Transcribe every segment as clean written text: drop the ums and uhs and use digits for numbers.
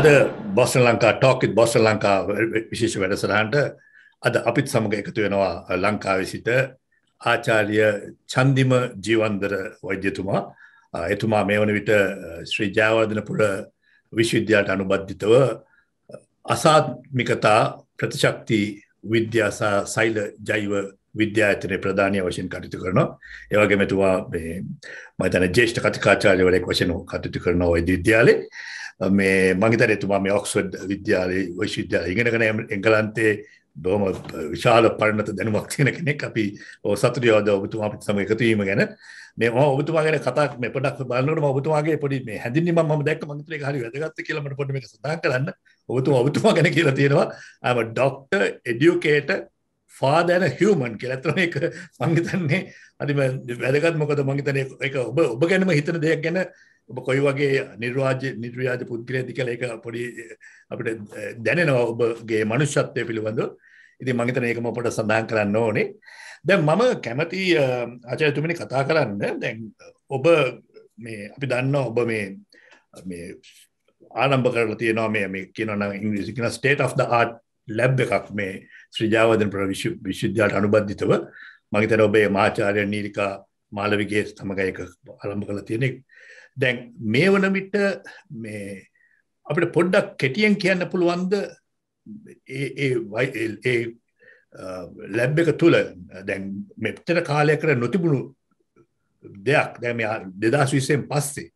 other Boston Lanka talk with Boston Lanka, Vishisha Vedasaranta, other Apit Samaka Ekatuena, Lanka Visita, Acharya Chandima Jeewandara Vaidituma, Etuma Mevanavita, Sri Javadanapura, Vishidya Tanubaditava, Asad Mikata, Pratishakti, Vidya Saila Jaiva. Vidya at Pradania was in Katitukurno, Evagametua, Madana Jesh Katikacha, your question of Katitukurno, Didiali, May Mangitaretuma, Oxford, Vidiali, Vishida, Engalante, Doma, Charlotte Parnat, Denmark, Tinakapi, or Saturday or the Utuam, some Katim again. May all Utuaga Katak, may product Balurma, Utuaga, put it, may Handinima Mamdek, Mantrika, I got the kilometer for me as a doctor and Utuaga Kilatina. I'm a doctor, educator. Father and a human, Kelatronic, Mangitane, Adiman, the Vadagat Moko, the Mangitane, Bogan Hitan de Gana, Bokoyuage, Nidrija, put great Kaleka, Podi, Deneno, Gay Manushat, the Pilivando, the Mangitanaka Mopota Sandanka and Noni. Then Mama Kamati, Acha Tumini Kataka, and then Ober me Apidano, Ober me Anambakarati, me Kinona English, in a state of the art. Lab එකක් මේ ශ්‍රී ජයවර්ධන විශ්වවිද්‍යාලයට අනුබද්ධිතව මම හිතනවා ඔබේ මාචාර්ය නීලිකා මාලවිගේ සමග එක ආරම්භ කරලා තියෙන්නේ. දැන් මේ වන විට මේ අපිට පොඩ්ඩක් කෙටියෙන් කියන්න පුළුවන්ද ඒ ලැබ් එක තුල දැන් මෙතන කාලයකට නොතිබුණු දෙයක් දැන් මේ 2020 න් පස්සේ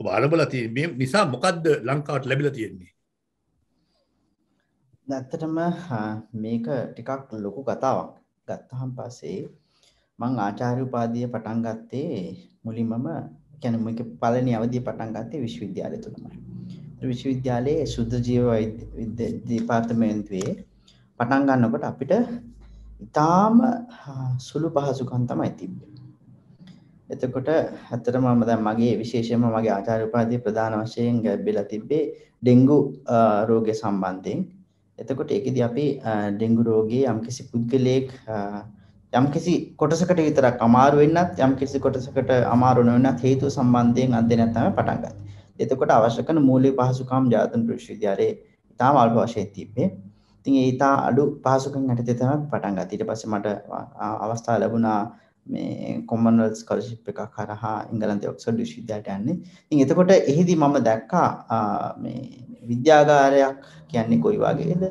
ඔබ ආරම්භලා තියෙන මේ නිසා මොකද්ද ලංකාවට ලැබිලා තියෙන්නේ? ඇත්තටම මේක ටිකක් ලොකු කතාවක්. ගත්තාන් පස්සේ මම ආචාර්ය උපාධිය පටන් ගත්තේ මුලින්මම කියන්නේ මේක පළවෙනි අවධිය පටන් ගත්තේ විශ්වවිද්‍යාලය තුලමයි. විශ්වවිද්‍යාලයේ සුද්ධ ජීව විද්‍යා දෙපාර්තමේන්තුවේ පටන් ගන්නකොට අපිට ඉතාම සුළු පහසුකම් තමයි තිබ්බේ. එතකොට ඇත්තටම මම දැන් මගේ විශේෂයෙන්ම මගේ ආචාර්ය උපාධිය ප්‍රධාන වශයෙන් ගැඹෙලා තිබ්බේ ඩෙන්ගු රෝගය සම්බන්ධයෙන්. එතකොට ඒකෙදී අපි ඩෙන්ගු රෝගී යම්කිසි පුද්ගලයෙක් යම්කිසි කොටසකට විතරක් අමාරු වෙන්නත් යම්කිසි කොටසකට අමාරු නොවෙන්නත් හේතු සම්බන්ධයෙන් අධ්‍යයනය තමයි පටන් ගත්තේ. එතකොට අවශ්‍ය කරන මූලික පහසුකම් ජාත්‍යන්තර විශ්වවිද්‍යාලයේ ඉතාම අල්ප වශයෙන් තිබ්බේ. ඉතින් ඒ ඉතා අඩු පහසුකම් යටතේ තමයි පටන් ගත්තේ. ඊට පස්සේ මට අවස්ථාව ලැබුණා මේ කොමන්වෙල්ත් ස්කෝලර්ෂිප් එකක් කරහා එංගලන්තයේ ඔක්ස්ෆර්ඩ් විශ්වවිද්‍යාලයට යන්නේ. ඉතින් එතකොට එහිදී මම දැක්කා මේ විද්‍යාගාරයක් කියන්නේ කොයි වගේද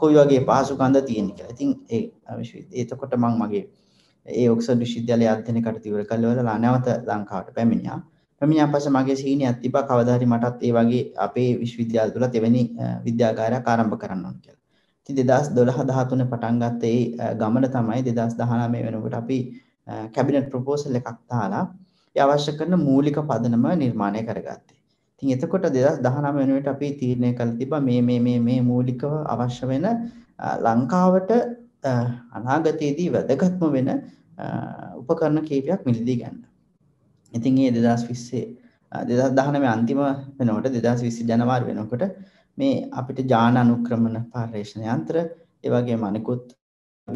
කොයි වගේ පහසුකම්ද තියෙන කියලා. ඉතින් ඒ එතකොට මම මගේ ඒ ඔක්ස්ෆර්ඩ් විශ්වවිද්‍යාලයේ අධ්‍යයනය කටයුතු ඉවර කළා නැවත ලංකාවට පැමිණියා. පැමිණියා පස්සේ මගේ සීනියක් තිබා කවදා හරි මටත් ඒ වගේ අපේ විශ්වවිද්‍යාල තුල තෙවැනි විද්‍යාගාරයක් ආරම්භ කරන්න ඕන කියලා. ඉතින් 2012 13 පටන් ගත්ත ඒ ගමන තමයි 2019 වෙනකොට අපි කැබිනට් ප්‍රොපෝසල් එකක් දාලා ඒ අවශ්‍ය කරන මූලික පදනම නිර්මාණය කරගත්තා. ඉතින් එතකොට 2019 වෙනුවට අපි තීරණය කළා තිබා මේ මූලිකව අවශ්‍ය වෙන ලංකාවට අනාගතයේදී වැදගත්ම වෙන උපකරණ කීපයක් මිලදී ගන්න. ඉතින් ඒ 2019 අන්තිම වෙනකොට 2020 ජනවාරි වෙනකොට මේ අපිට ජාන අනුක්‍රමන පර්යේෂණ යන්ත්‍ර ඒ වගේම අනිකුත්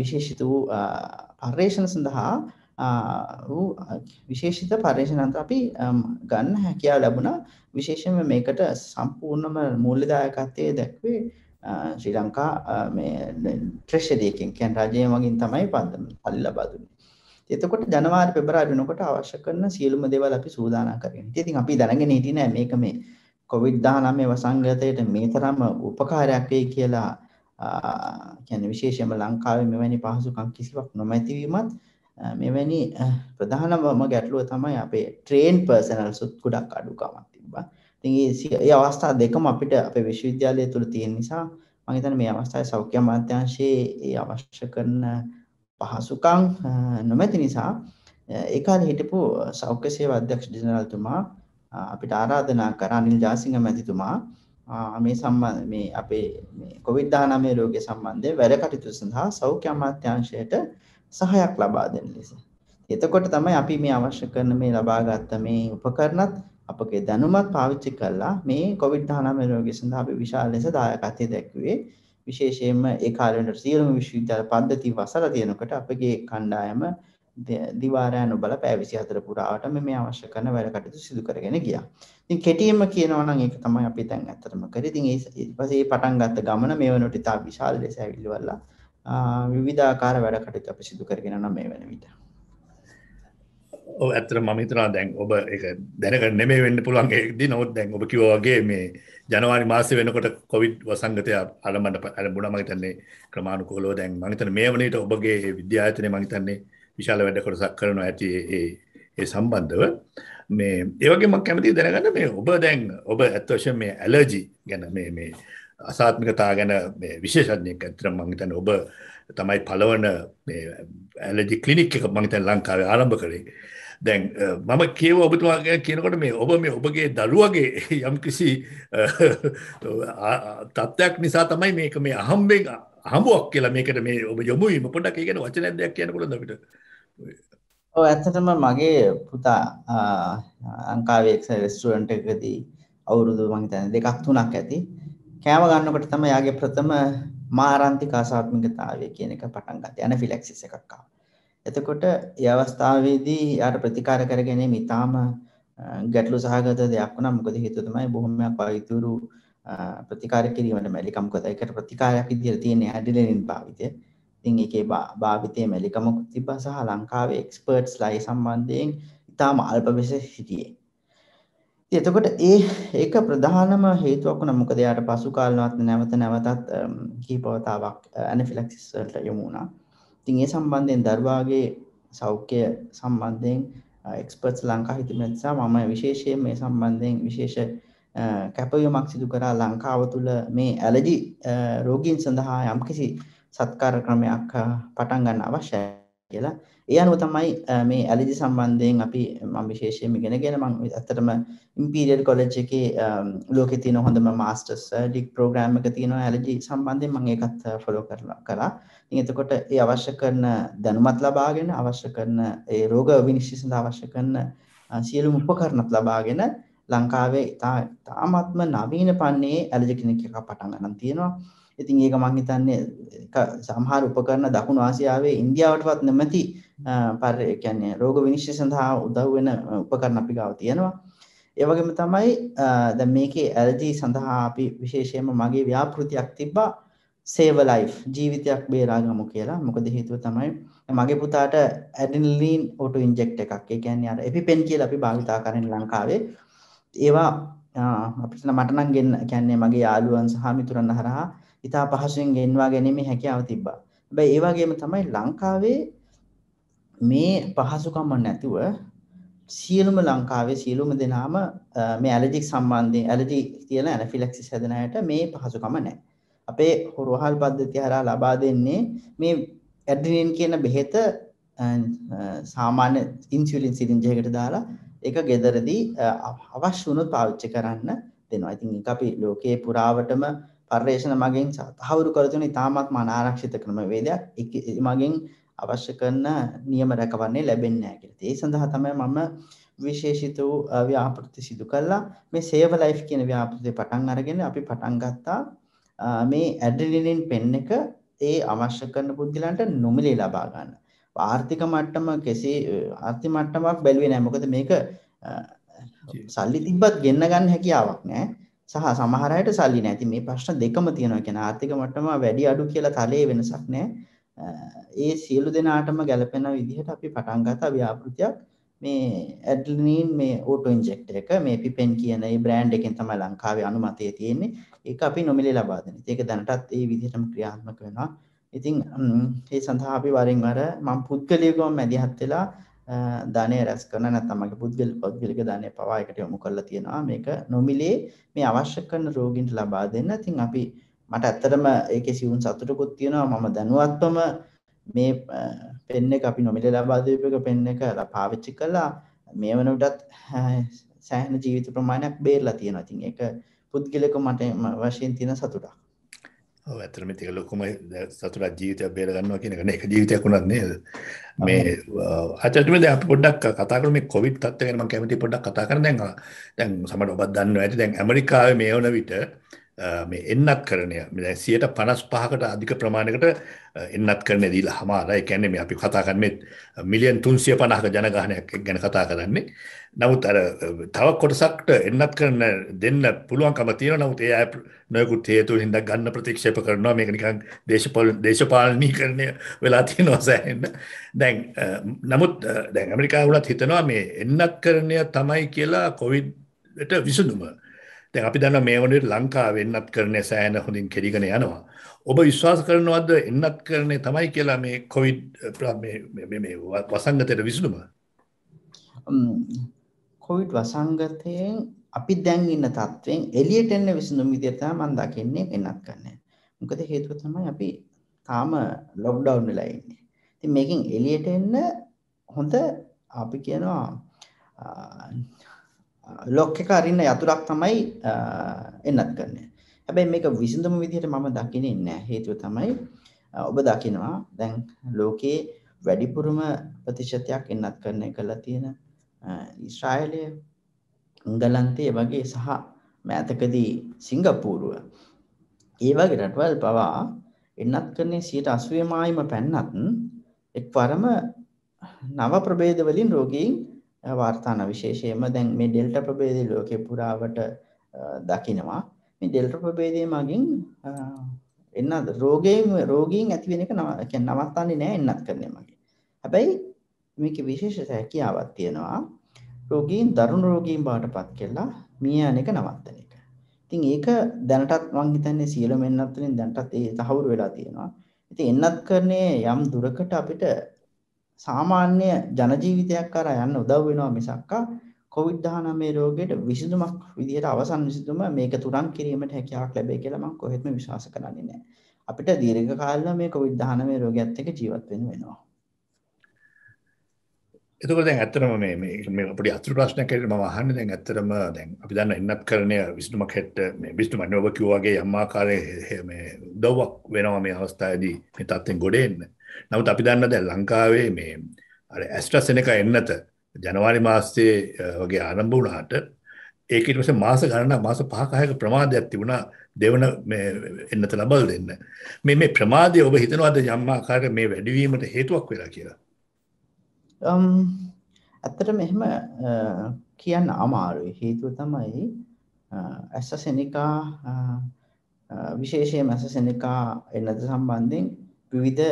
විශේෂිත වූ පර්යේෂණ සඳහා විශේෂිත පර්යේෂණ අන්ත අපි ගන්න හැකියාව ලැබුණා. විශේෂයෙන්ම මේකට සම්පූර්ණම මූල්‍යදායකත්වයේ දැක්වේ ශ්‍රී ලංකා මේ ට්‍රෙෂරි එකෙන් කියන රජයෙන් වගේ තමයි පල්ලි ලබා දුන්නේ. එතකොට ජනවාරි පෙබරවාරි වෙනකොට අවශ්‍ය කරන සියලුම දේවල් අපි සූදානම් කරගෙන. ඉතින් අපි දැනගෙන හිටියේ නෑ මේක මේ COVID-19 වසංගතයට මේ තරම්ම උපකාරයක් වෙයි කියලා. කියන්නේ විශේෂයෙන්ම ලංකාවේ මෙවැනි පහසුකම් කිසිවක් නොමැතිවීමත් මෙවැනි ප්‍රධානම ගැටලුව තමයි අපේ ට්‍රේන් පර්සනල්ස්ත් ගොඩක් අඩුකමක් තිබ්බා. ඉතින් මේ අවස්ථා දෙකම අපිට අපේ විශ්වවිද්‍යාලය තුල තියෙන නිසා මම හිතන්නේ මේ අවස්ථාවේ සෞඛ්‍ය අමාත්‍යාංශයේ ඒ අවශ්‍ය කරන පහසුකම් නොමැති නිසා ඒ කාලේ හිටපු සෞඛ්‍ය සේවා අධ්‍යක්ෂ ජෙනරාල්තුමා අපිට ආරාධනා කරා අනිල් ජාසිංහ මැතිතුමා මේ සම්බන්ධ මේ අපේ මේ COVID-19 රෝගය සම්බන්ධයෙන් වැඩ කටයුතු සඳහා සෞඛ්‍ය අමාත්‍යාංශයට සහයක් ලබා දෙන ලෙස. එතකොට තමයි අපි මේ අවශ්‍ය කරන මේ ලබාගත් මේ උපකරණත් අපගේ දැනුමත් පාවිච්චි කරලා මේ COVID-19 රෝගය සඳහා අපි විශාල ලෙස දායකත්වය දැක්වුවේ. විශේෂයෙන්ම ඒ කාලේ සියලුම විශ්වවිද්‍යාල පද්ධති වසලා තියෙනකොට අපගේ කණ්ඩායම දිවාරයන් ඔබලා පැය 24 පුරාවට මේ අවශ්‍ය කරන වැඩ කටයුතු සිදු කරගෙන ගියා. ඉතින් කෙටියෙන්ම කියනවා නම් ඒක තමයි අපි දැන් අත්‍තරම කරේ. ඉතින් ඊට පස්සේ පටන් ගත්ත ගමන මේ වෙනකොට ඉතා විශාල ලෙස ඇවිල්ලා විවිධාකාර වැඩ කටයුතු අපි සිදු කරගෙන යනවා මේ වෙන විට. ඔව් අත්‍තරම මම හිතනවා දැන් ඔබ ඒක දැනගෙන නෙමෙයි වෙන්න පුළුවන් ඒකදී. නමුත් දැන් ඔබ කිව්වා වගේ මේ ජනවාරි මාසයේ වෙනකොට කොවිඩ් වසංගතය ආරම්භ වුණා. මම හිතන්නේ ක්‍රමානුකූලව දැන් මම හිතන්නේ මේ වෙන විට ඔබගේ විද්‍යායතනයේ මම හිතන්නේ විශාල වැඩ කොටසක් කරනවා ඇති ඒ සම්බන්ධව මේ ඒ වගේ මම කැමතියි දැනගන්න මේ ඔබ දැන් ඔබ අත් වශයෙන් මේ ඇලර්ජි ගැන මේ අසාත්මිකතාව ගැන මේ විශේෂඥයෙක් අතර මම හිතන්නේ ඔබ තමයි පළවන මේ ඇලර්ජි ක්ලිනික් එක මම හිතන්නේ ලංකාවේ ආරම්භ කරේ. දැන් මම කියව ඔබතුමා කියනකොට මේ ඔබ මේ ඔබගේ දරුවගේ යම්කිසි තත්ත්වයක් නිසා තමයි මේක මේ අහඹුවක් කියලා මේකට මේ ඔබ යොමු වීම පොඩ්ඩක් ඒ ගැන වචනයක් දෙයක් කියන්න පුළුවන්ද අපිට? ඔව් ඇත්තටම මගේ පුතා ලංකාවේ එක්ස රෙස්ටුරන්ට් එකකදී අවුරුදු මං හිතන්නේ 2-3ක් ඇති කෑම ගන්නකොට තමයි යාගේ ප්‍රථම මාරාන්තික අසාත්මිකතාවය කියන එක පටන් ගත්තේ. ඇනෆිලැක්සිස් එකක් ආවා. එතකොට ඒ අවස්ථාවේදී යාට ප්‍රතිකාර කරගැනීම ඉතාම ගැටලු සහගත දෙයක් වුණා. මොකද හේතුව තමයි බොහොමයක් වෛද්‍යවරු ප්‍රතිකාර කිරීමට මැලිකමකද ඒකට ප්‍රතිකාරයක් විදිහට තියෙන ඇඩ්‍රිනලින් භාවිතය. ඉතින් ඒකේ භාවිතයේ මැලිකමක් තිබ්බා සහ ලංකාවේ එක්ස්පර්ට්ස්ලා ඒ සම්බන්ධයෙන් ඉතාම අල්ප වෙසේ සිටියේ. ඉතින් එතකොට ඒක ප්‍රධානම හේතුවක් වුණා. මොකද යාට පසු කාලනවත් නැවතත් කීපවතාවක් ඇනෆිලැක්සිස් වලට යොමු වුණා. ඉතින් ඒ සම්බන්ධයෙන් දරුවාගේ සෞඛ්‍ය සම්බන්ධයෙන් එක්ස්පර්ට්ස් ලංකාවේ තිබෙන නිසා මම විශේෂයෙන් මේ සම්බන්ධයෙන් විශේෂ කැපවීමක් සිදු කරලා ලංකාව තුළ මේ ඇලර්ජි රෝගීන් සඳහා යම්කිසි සත්කාර ක්‍රමයක් පටන් ගන්න අවශ්‍යයි කියලා. ඒ අනුව තමයි මේ ඇලර්ජි සම්බන්ධයෙන් මම විශේෂයෙන් ඉගෙනගෙන මම ඇත්තටම ඉම්පීරියල් කොලෙජ් එකේ ලෝකේ තියෙන හොඳම මාස්ටර්ස් ඩිග්‍රී ප්‍රෝග්‍රෑම් එක තියෙනවා ඇලර්ජි සම්බන්ධයෙන් මම ඒකත් ෆලෝ කරලා. ඉතින් එතකොට ඒ අවශ්‍ය කරන දැනුමත් ලබාගෙන අවශ්‍ය කරන ඒ රෝග විනිශ්චය සඳහා අවශ්‍ය කරන සියලුම උපකරණත් ලබාගෙන ලංකාවේ තාමත්ම නවීන පන්නේ ඇලර්ජි ක්ලිනික් එකක් පටන් ගන්න තියෙනවා. ඉතින් ඒක මම හිතන්නේ සමහර උපකරණ දකුණු ආසියාවේ ඉන්දියාවටවත් නැමැති ඒ කියන්නේ රෝග විනිශ්චය සඳහා උදව් වෙන උපකරණ අපි ගාව තියෙනවා. ඒ වගේම තමයි දැන් මේකේ ඇලර්ජි සඳහා අපි විශේෂයෙන්ම මගේ ව්‍යාපෘතියක් තිබ්බා save a life ජීවිතයක් බේරාගමු කියලා. මොකද හේතුව තමයි මගේ පුතාට ඇඩ්‍රිනලින් ඔටෝ ඉන්ජෙක්ට් එකක් ඒ කියන්නේ අර එපිපෙන් කියලා අපි භාවිතා කරන්නේ ලංකාවේ. ඒවා අපිට මට නම් ගෙන්න කියන්නේ මගේ යාළුවන් සහ මිතුරන් හරහා ඉතා පහසුවෙන් ගෙන්වා ගැනීමේ හැකියාව තිබ්බා. හැබැයි ඒ වගේම තමයි ලංකාවේ මේ පහසුකම නැතුව සියලුම දෙනාම මේ ඇලර්ජික් සම්බන්ධයෙන් ඇලර්ජි තියෙන ඇනෆිලැක්සිස් හැදෙන අයට මේ පහසුකම නැහැ. අපේ හොරවහල් පද්ධතිය හරහා ලබා දෙන්නේ මේ ඇඩ්‍රිනලින් කියන බෙහෙත සාමාන්‍ය ඉන්සියුලින් සිරින්ජ් එකකට දාලා ඒක ගෙදරදී අවශ්‍ය වුණොත් පාවිච්චි කරන්න දෙනවා. ඉතින් ඒක අපි ලෝකයේ පුරාවටම පර්යේෂණ මගින් සාහවුරු කර තුන ඉතාමත් මනාරක්ෂිත ක්‍රමවේදයක්. ඒක මගින් අවශ්‍ය කරන නියම රැකවන්නේ ලැබෙන්නේ නැහැ කියලා. ඒ සඳහා තමයි මම විශේෂිත වූ ව්‍යාපෘති සිදු කළා. මේ save life කියන ව්‍යාපෘතිය පටන් අරගෙන අපි පටන් ගත්තා මේ ඇඩ්‍රිනලින් පෙන් එක ඒ අවශ්‍ය කරන පුද්ගලයන්ට නොමිලේ ලබා ගන්න. ආර්ථික මට්ටම කෙසේ ආර්ථික මට්ටමක් බැලුවේ නැහැ. මොකද මේක සල්ලි තිබ්බත් ගෙන්න ගන්න හැකියාවක් නැහැ. සහ සමහර අයට සල්ලි නැහැ. ඉතින් මේ ප්‍රශ්න දෙකම තියෙනවා. කියන්නේ ආර්ථික මට්ටම වැඩි අඩු කියලා තලයේ වෙනසක් නැහැ. ඒ සියලු දෙනාටම ගැළපෙන විදිහට අපි පටන් ගත්ත ව්‍යාපෘතියක් මේ ඇඩ්‍රිනලින් මේ ඔටෝ ඉන්ජෙක්ටර් එක මේ පිපෙන් කියන ඒ බ්‍රෑන්ඩ් එකෙන් තමයි ලංකාවේ අනුමතය තියෙන්නේ. ඒක අපි නොමිලේ ලබා දෙනවා. ඒක දැනටත් ඒ විදිහටම ක්‍රියාත්මක වෙනවා. ඉතින් ඒ සඳහා අපි වරින් වර මම පුද්ගලිකව මැදිහත් වෙලා ධානය රැස් කරන නැත්නම් මගේ පුද්ගලික ධානය පවා එකට යොමු කරලා තියෙනවා. මේක නොමිලේ මේ අවශ්‍ය කරන රෝගීන්ට ලබා දෙන්න. ඉතින් අපි මට ඇත්තටම ඒකේ සිවුන් සතුටකුත් තියෙනවා. මම දැනුවත්වම මේ පෙන් එක අපි නොමිලේ ලබා දීපු එක පෙන් එක පාවිච්චි කළා. මේ වෙන උටත් සෑහෙන ජීවිත ප්‍රමාණයක් බේරලා තියෙනවා. ඉතින් ඒක පුද්ගලික මට වශයෙන් තියෙන සතුටක්. ඇතරම තික ලොකුම සතුරත් ජීවිතය බේර ගන්නවා කියන එක එක ජීවිතයක් වුණත් නේද? මේ අදටම දැන් අපි පොඩ්ඩක් කතා කරමු මේ කොවිඩ් තත්ත්වය ගැන. මම කැමතියි පොඩ්ඩක් කතා කරන්න. දැන් සමහර ඔබත් දන්නවා ඇති දැන් ඇමරිකාවේ මේ වන විට මේ එන්නත් කරණය මේ දැන් 155කට අධික ප්‍රමාණයකට එන්නත් කරණය දීලා හමාරා ඒ කියන්නේ මේ අපි කතා කරන්නේ මිලියන් 350ක ජනගහනයක් ගැන කතා කරන්නේ නමුත් අර තව කොටසක්ට එන්නත් කරන දෙන්න පුළුවන්කම තියෙනවා නමුත් ඒ අය නොයෙකුත් හේතු හින්දා ගන්න ප්‍රතික්ෂේප කරනවා මේක නිකන් දේශපාලනීකරණය වෙලා තියෙනවා සෑහෙන්න දැන් නමුත් දැන් ඇමරිකාව උනත් හිතනවා මේ එන්නත් කරණය තමයි කියලා කොවිඩ් එකට විසඳුම දැන් අපි දන්නවා මේ වගේ ලංකාවේ එන්නත් කරන්නේ සෑහෙන හොඳින් කෙරිගෙන යනවා. ඔබ විශ්වාස කරනවද එන්නත් කරන්නේ තමයි කියලා මේ කොවිඩ් මේ වසංගතයට විසඳුම? කොවිඩ් වසංගතයෙන් අපි දැන් ඉන්න තත්ත්වෙන් එළියට එන්න විසඳුම විදියට තමයි මම දකින්නේ එන්නත් කරන්නේ. මොකද හේතුව තමයි අපි තාම ලොක්ඩවුන් වෙලා ඉන්නේ. ඉතින් මේකෙන් එළියට එන්න හොඳ අපි කියනවා ලොක්කක අරින්න යතුරක් තමයි එන්නත් කරන්නේ. හැබැයි මේක විසඳුම විදිහට මම දකින්නේ නැහැ. හේතුව තමයි ඔබ දකිනවා දැන් ලෝකේ වැඩිපුරම ප්‍රතිශතයක් එන්නත් කරන එකලා තියෙන ඊශ්‍රායලය, ඉංගලන්තය වගේ සහ මෑතකදී සිංගප්පූරුව. ඒ වගේ රටවල් පවා එන්නත් කරන්නේ 80%යිම පැන්නත් එක්වරම නව ප්‍රභේද වලින් රෝගීන් වාර්තාන විශේෂයෙන්ම දැන් මේ ඩෙල්ටා ප්‍රභේදය ලෝකේ පුරාවට දකිනවා මේ ඩෙල්ටා ප්‍රභේදය මගින් එන්නත් රෝගීන් ඇති වෙන එක කියන්නේ නවත්තන්නේ නැහැ එන්නත් කරන්නේ මගින් හැබැයි මේකේ විශේෂ හැකියාවක් තියෙනවා රෝගීන් දරුණු රෝගීන් බවටපත් කළා මිය යන එක නවත්තන එක. ඉතින් ඒක දැනටත් මම හිතන්නේ සියලුම එන්නත් වලින් දැනටත් ඒ තහවුරු වෙලා තියෙනවා. ඉතින් එන්නත් කරන්නේ යම් දුරකට අපිට සාමාන්‍ය ජන ජීවිතයක් කරා යන්න උදව් වෙනවා මිසක් COVID-19 රෝගයට විසඳුමක් විදිහට අවසන් විසඳුම මේක තුරන් කිරීමට හැකියාවක් ලැබෙයි කියලා මම කොහෙත්ම විශ්වාස කරන්නේ නැහැ. අපිට දීර්ඝ කාලීනව මේ COVID-19 රෝගයත් එක්ක ජීවත් වෙන්න වෙනවා. එතකොට දැන් ඇත්තටම මේ පොඩි අතුරු ප්‍රශ්නයක් ඇරෙන්න මම අහන්නේ දැන් ඇත්තටම දැන් අපි දන්න එන්නත් කරන්නේ විසඳුමක් හෙට මේ විසඳුම නෝව කියෝ වගේ යම් ආකාරයේ මේ උදව්වක් වෙනවා මේ අවස්ථාවේදී මේ තත්ත්වෙන් ගොඩ එන්න. නමුත් අපි දන්න දැන් ලංකාවේ මේ අර AstraZeneca එන්නත ජනවාරි මාසයේ වගේ ආරම්භ වුණාට ඒක ඊට පස්සේ මාස ගණන මාස 5-6ක ප්‍රමාදයක් තිබුණා දෙවන මේ එන්නත ලබල් දෙන්න. මේ ප්‍රමාදය ඔබ හිතනවාද යම් ආකාරයක මේ වැඩිවීමට හේතුවක් වෙලා කියලා? ඇත්තටම එහෙම කියන්න අමාරුයි. හේතුව තමයි AstraZeneca විශේෂයෙන්ම AstraZeneca එන්නත සම්බන්ධයෙන් විවිධ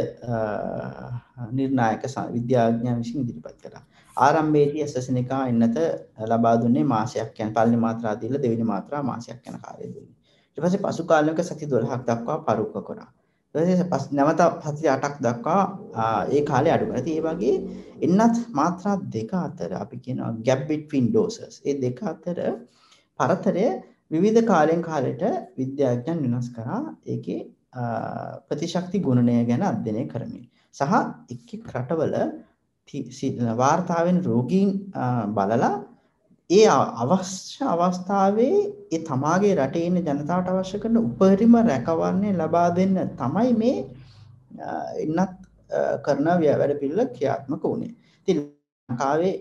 නිර්ණායක විද්‍යාඥයන් විසින් ඉදිරිපත් කළා. ආරම්භයේදී AstraZeneca එන්නත ලබා දුන්නේ මාසයක් යන පළවෙනි මාත්‍රා දීලා දෙවෙනි මාත්‍රා මාසයක් යන කාලය දුන්නේ. ඊට පස්සේ පසු කාලයක සති 12ක් දක්වා පරුක්ක කරා. ඊට පස්සේ නැවත සති 8ක් දක්වා ඒ කාලේ අඩු කරා. ඒ වගේ එන්නත් මාත්‍රා දෙක අතර අපි කියනවා gap between doses. ඒ දෙක අතර පරතරය විවිධ කාලෙන් කාලයට විද්‍යාඥයන් වෙනස් කරා. ඒකේ ප්‍රතිශක්ති ගුණණය ගැන අධ්‍යයනය කරමින් සහ එක් එක් රටවල වාර්තාවෙන් රෝගීන් බලලා ඒ අවශ්‍ය අවස්ථාවේ ඒ තමාගේ රටේ ඉන්න ජනතාවට අවශ්‍ය කරන උපරිම රැකවරණය ලබා දෙන්න තමයි මේ එන්නත් කරන වැඩ පිළිවෙල ක්‍රියාත්මක වුණේ. ඉතින් ලංකාවේ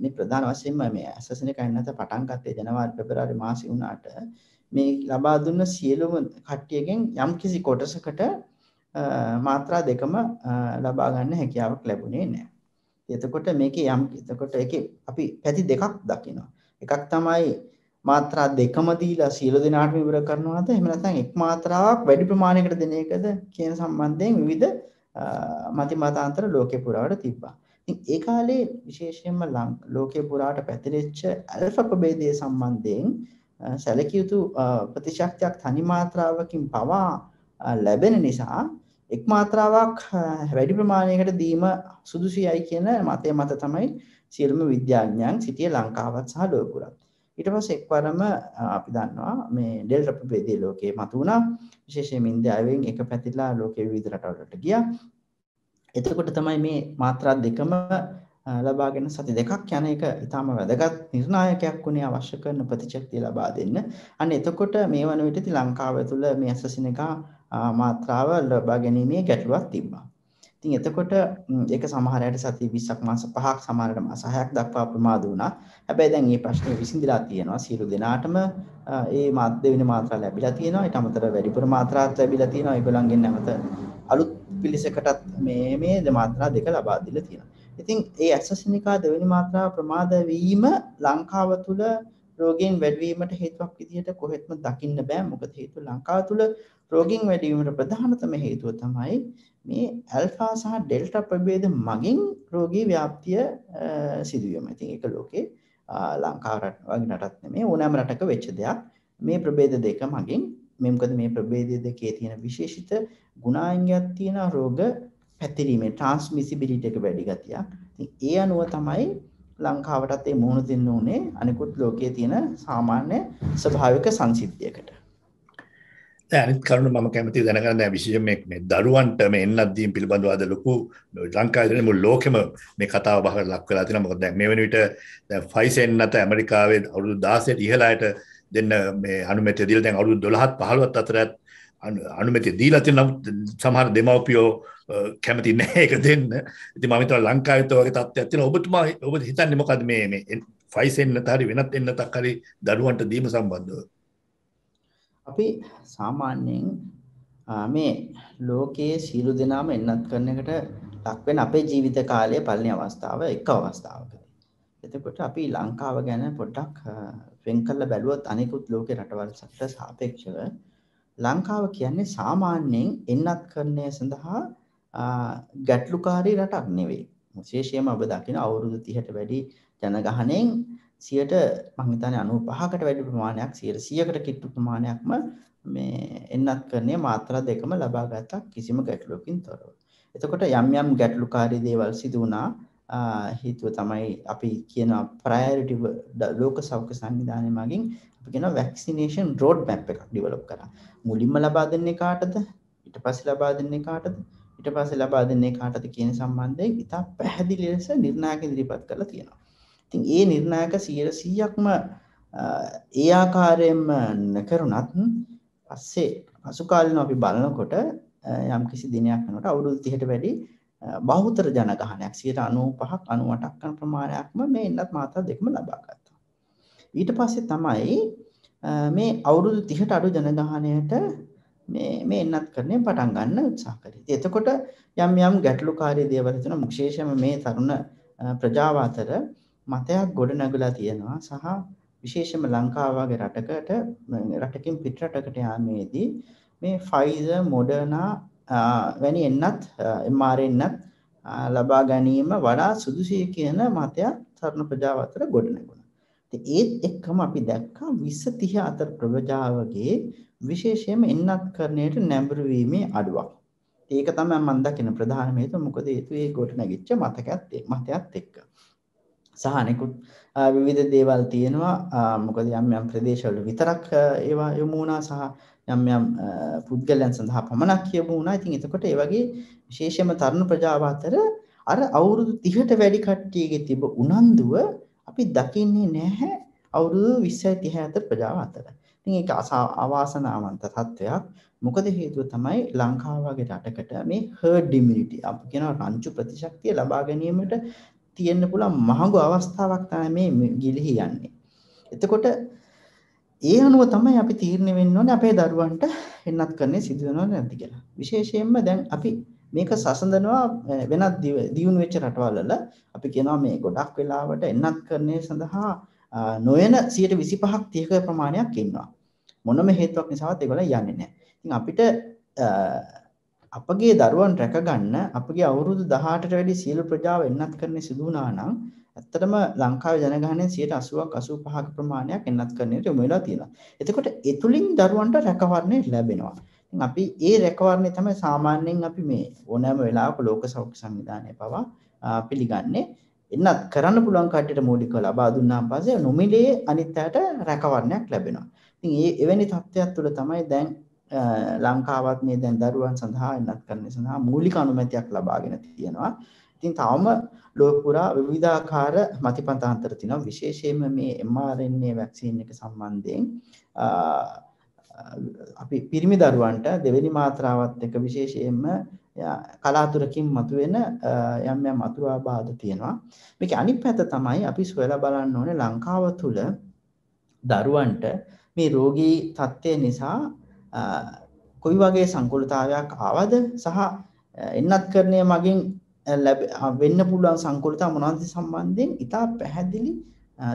මේ ප්‍රධාන වශයෙන්ම මේ AstraZeneca එන්නත පටන් ගත්තේ ජනවාරි පෙබරවාරි මාසෙ වුණාට මේ ලබා දුන්න සියලුම කට්ටියකින් යම්කිසි කොටසකට මාත්‍රා දෙකම ලබා ගන්න හැකියාවක් ලැබුණේ නැහැ. එතකොට මේකේ එතකොට අපි පැති දෙකක් දකිනවා. එකක් තමයි මාත්‍රා දෙකම දීලා සියලු දෙනාටම ඉවර කරනවාද එහෙම නැත්නම් එක් මාත්‍රාවක් වැඩි ප්‍රමාණයකට දෙන එකද කියන සම්බන්ධයෙන් විවිධ මතිමතාන්තර ලෝකේ පුරාවට තිබ්බා. ඉතින් ඒ කාලේ විශේෂයෙන්ම ලෝකේ පුරාට පැතිරෙච්ච ඇල්ෆා ප්‍රභේදය සම්බන්ධයෙන් සැලකිය යුතු ප්‍රතිශක්තියක් තනි මාත්‍රාවකින් පවා ලැබෙන නිසා එක් මාත්‍රාවක් වැඩි ප්‍රමාණයකට දීම සුදුසුයි කියන මතය මත තමයි සියලුම විද්‍යාඥයන් සිටියේ ලංකාවත් සහ ලෝක පුරාත්. ඊට පස්සේ එක්වරම අපි දන්නවා මේ ඩෙල්ටා ප්‍රභේදය ලෝකේ මතුණා. විශේෂයෙන්ම ඉන්දියාවෙන් එක පැතිලා ලෝකේ විවිධ රටවලට ගියා. එතකොට තමයි මේ මාත්‍රා දෙකම ලබාගෙන සති දෙකක් යන එක ඊටම වැදගත් නිර්ණායකයක් උනේ අවශ්‍ය කරන ප්‍රතිචක්තිය ලබා දෙන්න. අන්න එතකොට මේ වන විට ලංකාව තුළ මේ AstraZeneca මාත්‍රාව ලබා ගැනීමේ ගැටලුවක් තිබ්බා. ඉතින් එතකොට ඒක සමහරයට සති 20ක් මාස 5ක් සමහරට මාස 6ක් දක්වා ප්‍රමාද වුණා. හැබැයි දැන් මේ ප්‍රශ්නේ විසඳලා තියෙනවා. සියලු දෙනාටම මේ මධ්‍යවෙන මාත්‍රා ලැබිලා තියෙනවා. ඊට අමතරව වැඩිපුර මාත්‍රාත් ලැබිලා තියෙනවා. ඒගොල්ලන්ගෙන් නැවත අලුත් පිළිසකටත් මේ මාත්‍රා දෙක ලබා දීලා තියෙනවා. ඉතින් මේ AstraZeneca දෙවෙනි මාත්‍රා ප්‍රමාද වීම ලංකාව තුළ රෝගීන් වැඩිවීමට හේතුවක් විදිහට කොහෙත්ම දකින්න බෑ. මොකද හේතුව ලංකාව තුළ රෝගීන් වැඩිවීමට ප්‍රධානතම හේතුව තමයි මේ ඇල්ෆා සහ ඩෙල්ටා ප්‍රභේද මගින් රෝගී ව්‍යාප්තිය සිදු වීම. ඉතින් ඒක ලෝකේ ලංකාව රටක් නටත් නෙමෙයි ඕනෑම රටක වෙච්ච දෙයක්. මේ ප්‍රභේද දෙක මගින් මේ මොකද මේ ප්‍රභේද දෙකේ තියෙන විශේෂිත ගුණාංගයක් තියෙන රෝග පැතිරීමේ ට්‍රාන්ස්මිසිබිලිටි එක වැඩි ගතියක්. ඉතින් ඒ අනුව තමයි ලංකාවටත් මේ මොහොන දෙන්න ඕනේ අනිකුත් ලෝකයේ තියෙන සාමාන්‍ය ස්වභාවික සංසිද්ධියකට. දැන් කරුණ මම කැමති දැනගන්න දැන් විශේෂයෙන් මේ දරුවන්ට මේ එන්නත්දීම් පිළිබඳව අද ලොකු ලංකාවේ මුළු ලෝකෙම මේ කතාව බහකට ලක් වෙලා තියෙනවා. මොකද දැන් මේ වෙන විට දැන් Pfizer නැත ඇමරිකාවේ අවුරුදු 16ට ඉහළට දෙන්න මේ අනුමැතිය දීලා දැන් අවුරුදු 12ත් 15ත් අතරත් අනුමැතිය දීලා තියෙනවා. සමහර දෙමව්පියෝ කැමති නැහැ ඒක දෙන්න. ඉතින් මම හිතනවා ලංකාවෙත් වගේ තත්ත්වයක් තියෙනවා. ඔබ හිතන්නේ මොකද්ද මේ Pfizer නැත හරි වෙනත් එන්නතක් හරි දරුවන්ට දීම සම්බන්ධව? අපි සාමාන්‍යයෙන් මේ ලෝකයේ සියලු දෙනාම එන්නත් කරන එකට ලක් වෙන අපේ ජීවිත කාලයේ පළවෙනි අවස්ථාව එක අවස්ථාවකදී. එතකොට අපි ලංකාව ගැන පොඩ්ඩක් වෙන් කරලා බැලුවොත් අනිකුත් ලෝකේ රටවල් සට සාපේක්ෂව ලංකාව කියන්නේ සාමාන්‍යයෙන් එන්නත් කරන්නේ සඳහා ගැටලුකාරී රටක් නෙවෙයි. විශේෂයෙන්ම ඔබ දකින අවුරුදු 30ට වැඩි ජනගහණයෙන් 95%කට වැඩි ප්‍රමාණයක් 100%කට කිට්ටු ප්‍රමාණයක්ම මේ එන්නත් කරන්නේ මාත්‍රා දෙකම ලබා ගත කිසිම ගැටලුවකින් තොරව. එතකොට යම් යම් ගැටලුකාරී දේවල් සිදු වුණා. හේතුව තමයි අපි කියන ප්‍රයොරිටි ලෝක සෞඛ්‍ය සංවිධානය මගින් අපි කියන වැක්සිනේෂන් රෝඩ් මැප් එකක් ඩෙවලොප් කරා. මුලින්ම ලබා දෙන්නේ කාටද? ඊට පස්සේ ලබා දෙන්නේ කාටද? ඊට පස්සේ ලබා දෙන්නේ කාටද කියන සම්බන්ධයෙන් ඉතා පැහැදිලි ලෙස නිර්ණායක ඉදිරිපත් කරලා තියෙනවා. ඉතින් ඒ නිර්ණායක 100%ක්ම ඒ ආකාරයෙන්ම නැකරුණත් පස්සේ පසු කාලෙන අපි බලනකොට යම්කිසි දිනයක් යනකොට අවුරුදු 30ට වැඩි බහුතර ජනගහනයක් 95ක් 98ක් යන ප්‍රමාණයක්ම මේ එන්නත් මාත්‍රා දෙකම ලබා ගත්තා. ඊට පස්සේ තමයි මේ අවුරුදු 30ට අඩු ජනගහනයට මේ එන්නත් කරන්නේ පටන් ගන්න උත්සාහ කරේ. එතකොට යම් යම් ගැටලුකාරී දේවල් තුන විශේෂයෙන්ම මේ තරුණ ප්‍රජාව අතර මතයක් ගොඩනගලා තියෙනවා. සහ විශේෂයෙන්ම ලංකාව වගේ රටකින් පිට රටකට යාමේදී මේ Pfizer Moderna වැනි එන්නත් mRNA එන්නත් ලබා ගැනීම වඩා සුදුසුයි කියන මතයක් තරුණ ප්‍රජාව අතර ගොඩනැගුණා. ඉතින් ඒත් එක්කම අපි දැක්කා 20 30 අතර ප්‍රජාවගේ විශේෂයෙන්ම එන්නත් කරන්නට නැඹුරු වීමේ අඩුවක්. ඒක තමයි මම දකින ප්‍රධානම හේතුව. මොකද හේතුව ඒ ගොඩනැගිච්ච මතයත් එක්ක. සහ අනෙකුත් විවිධ දේවල් තියෙනවා. මොකද යම් යම් ප්‍රදේශවල විතරක් ඒවා යොමු වුණා සහ යම් යම් පුද්ගලයන් සඳහා පමණක් කියමු වුණා. ඉතින් එතකොට ඒ වගේ විශේෂයෙන්ම තරුණ ප්‍රජාව අතර අර අවුරුදු 30ට වැඩි කට්ටියගේ තිබු උනන්දුව අපි දකින්නේ නැහැ අවුරුදු 20 30 අතර ප්‍රජාව අතර. ඉතින් ඒක අවාසනාවන්ත තත්ත්වයක්. මොකද හේතුව තමයි ලංකාව වගේ රටකට මේ herd immunity අපි කියන රංචු ප්‍රතිශක්තිය ලබා ගැනීමට තියෙන්න පුළුවන් මහඟු අවස්ථාවක් තමයි මේ ගිලිහි යන්නේ. එතකොට ඒ අනුව තමයි අපි තීරණය වෙන්න ඕනේ අපේ දරුවන්ට එන්නත් කරන්නේ සිදු වෙනවද නැද්ද කියලා. විශේෂයෙන්ම දැන් අපි මේක සසඳනවා වෙනත් දියුණු වෙච්ච රටවල් වල අපි කියනවා මේ ගොඩක් වෙලාවට එන්නත් කරන්නේ සඳහා නොයන 25ක් 30ක ප්‍රමාණයක් ඉන්නවා. මොනම හේතුවක් නිසාවත් ඒගොල්ලෝ යන්නේ නැහැ. ඉතින් අපිට අපගේ දරුවන් රැක ගන්න අපගේ අවුරුදු 18ට වැඩි සියලු ප්‍රජාව එන්නත් කරන්නේ සිදු වුණා නම් ඇත්තටම ලංකාවේ ජනගහනයෙන් 80ක් 85ක ප්‍රමාණයක් එන්නත් කරන්නට යොමු වෙලා තියෙනවා. එතකොට ඒ තුලින් දරුවන්ට රැකවරණය ලැබෙනවා. ඉතින් අපි ඒ රැකවරණය තමයි සාමාන්‍යයෙන් අපි මේ ඕනෑම වෙලාවක ලෝක සෞඛ්‍ය සංවිධානය පවා පිළිගන්නේ. එන්නත් කරන්න පුළුවන් කට්ටියට මූලිකව ලබා දුන්නාන් පස්සේ නොමිලේ අනිත් අයට රැකවරණයක් ලැබෙනවා. ඉතින් මේ එවැනි තත්ත්වයක් තුළ තමයි දැන් ලංකාවත් මේ දැන් දරුවන් සඳහා එන්නත් කරන සඳහා මූලික අනුමැතියක් ලබාගෙන තියෙනවා. ඉතින් තවම ලෝක පුරා විවිධාකාර මතිපන්තාන්තර තියෙනවා. විශේෂයෙන්ම මේ mRNA වැක්සින් එක සම්බන්ධයෙන් අපි පිරිමි දරුවන්ට දෙවෙනි මාත්‍රාවත් එක්ක විශේෂයෙන්ම කලාතුරකින් මතුවෙන යම් යම් අතුරු ආබාධ තියෙනවා. මේකේ අනිත් පැත්ත තමයි අපි සොයලා බලන්න ඕනේ ලංකාව තුල දරුවන්ට මේ රෝගී තත්ත්වය නිසා කොයි වගේ සංකූලතාවයක් ආවද සහ එන්නත්කරණය මගින් වෙන්න පුළුවන් සංකූලතා මොනවාද සම්බන්ධයෙන් ඉතා පැහැදිලි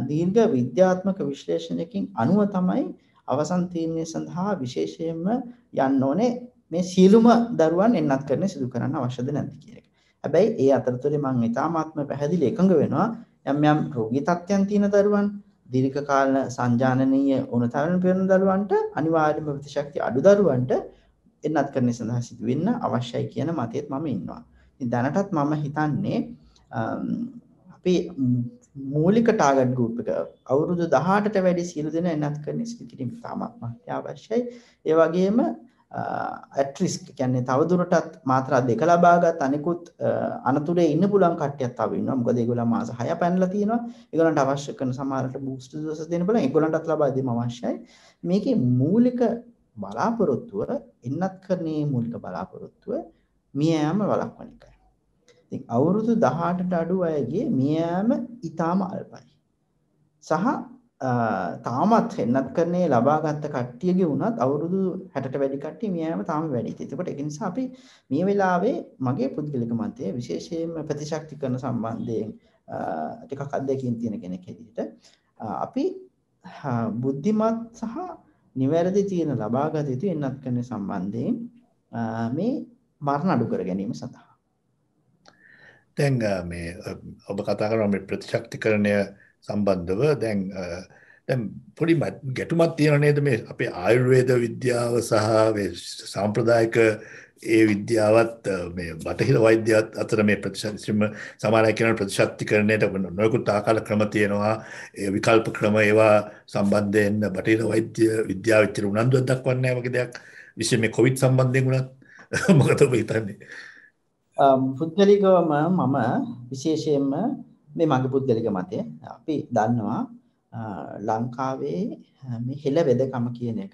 දීර්ඝ විද්‍යාත්මක විශ්ලේෂණයකින් අනුව තමයි අවසන් තීරණය සඳහා විශේෂයෙන්ම යන්න ඕනේ මේ සීලුම දරුවන් එන්නත් කරන සිදු කරන්න අවශ්‍යද නැද්ද කියන එක. හැබැයි ඒ අතරතුරේ මම ඊටාත්ම පැහැදිලි එකඟ වෙනවා යම් යම් රෝගී තත්ත්වයන් තියෙන දරුවන් දීර්ඝ කාල සංජානනීය උනතරණ පෙරන දරුවන්ට අනිවාර්යම ප්‍රතිශක්ති අඩු දරුවන්ට එන්නත් කරන සඳහා සිදු වෙන්න අවශ්‍යයි කියන මතයත් මම ඉන්නවා. ඉතින් දැනටත් මම හිතන්නේ අපි මූලික ටාගට් ගෲප් එක අවුරුදු 18ට වැඩි සියලු දෙනා එන්නත් කරන සිදු කිරීම තාමත් අවශ්‍යයි. ඒ වගේම at risk කියන්නේ තවදුරටත් මාත්‍රා දෙක ලබාගත් අනිකුත් අනතුරේ ඉන්න පුළුවන් කට්ටියක් තව ඉන්නවා. මොකද ඒගොල්ලෝ මාස 6 පැනලා තියෙනවා. ඒගොල්ලන්ට අවශ්‍ය කරන සමහරට බූස්ට් ඩෝස් දෙන්න බලන්න. ඒගොල්ලන්ටත් ලබා දීම අවශ්‍යයි. මේකේ මූලික බලාපොරොත්තුව එන්නත්කරණයේ මූලික බලාපොරොත්තුව මිය යාම වළක්වන එකයි. ඉතින් අවුරුදු 18ට අඩු අයගේ මිය යාම ඊටාම අල්පයි. සහ තාමත් එන්නත්කරණයේ ලබාගත් කට්ටියගේ උනත් අවුරුදු 60ට වැඩි කට්ටිය මියෑම තාම වැඩි. ඒකට ඒ නිසා අපි මේ වෙලාවේ මගේ පුද්ගලික මතය විශේෂයෙන්ම ප්‍රතිශක්තිකරණ සම්බන්ධයෙන් ටිකක් අධ්‍යක්ෂින් තියෙන කෙනෙක් හැටියට අපි බුද්ධිමත් සහ නිවැරදි තියෙන ලබාගත යුතු එන්නත්කරණ සම්බන්ධයෙන් මේ මරණ අඩු කර ගැනීම සඳහා දැන් මේ ඔබ කතා කරන මේ ප්‍රතිශක්තිකරණය සම්බන්ධව දැන් පොඩි ගැටුමක් තියෙන නේද මේ අපේ ආයුර්වේද විද්‍යාව සහ සාම්ප්‍රදායික ඒ විද්‍යාවත් මේ බටහිර වෛද්‍යයත් අතර මේ ප්‍රතිශක්තිම සමානයි කියන ප්‍රතිශක්තිකරණයට නොයෙකුත් ආකාර ක්‍රම තියෙනවා ඒ විකල්ප ක්‍රම ඒවා සම්බන්ධයෙන් බටහිර වෛද්‍ය විද්‍යාව විතර උනන්දුවක් දක්වන්නේ නැහැ වගේ දෙයක් විශේෂ මේ කොවිඩ් සම්බන්ධයෙන් උනත් මොකද ඔබ හිතන්නේ පුද්ගලිකවම මම විශේෂයෙන්ම මේ මගේ පුද්ගලික මතය අපි දන්නවා ලංකාවේ මේ හෙළ වෙදකම කියන එක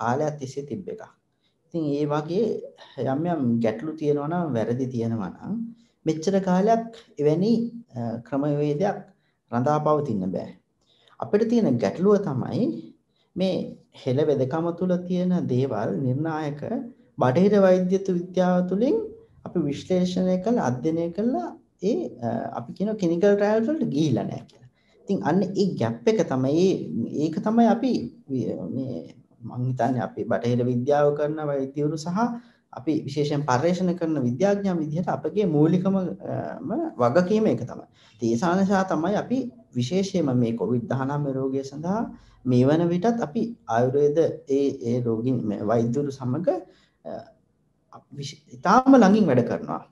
කාලයක් තිස්සේ තිබ්බ එකක්. ඉතින් ඒ වගේ යම් යම් ගැටලු තියෙනවා නම් වැරදි තියෙනවා නම් මෙච්චර කාලයක් එවැනි ක්‍රමවේදයක් රඳා පවතින්න බෑ. අපිට තියෙන ගැටලුව තමයි මේ හෙළ වෙදකම තුල තියෙන දේවල් නිර්ණායක බටහිර වෛද්‍ය විද්‍යාව තුලින් අපි විශ්ලේෂණය කරලා අධ්‍යයනය කරලා ඒ අපි කියන clinical trials වලට ගිහිලා නැහැ කියලා. ඉතින් අන්න ඒ gap එක තමයි ඒක තමයි අපි මේ මම හිතන්නේ අපි බටහිර විද්‍යාව කරන වෛද්‍යවරු සහ අපි විශේෂයෙන් පර්යේෂණ කරන විද්‍යාඥයන් විදිහට අපගේ මූලිකම වගකීම ඒක තමයි. තේසානසා තමයි අපි විශේෂයෙන්ම මේ COVID-19 රෝගය සඳහා මේ වන විටත් අපි ආයුර්වේද ඒ රෝගීන් වෛද්‍යවරු සමග ඉතාම ළඟින් වැඩ කරනවා.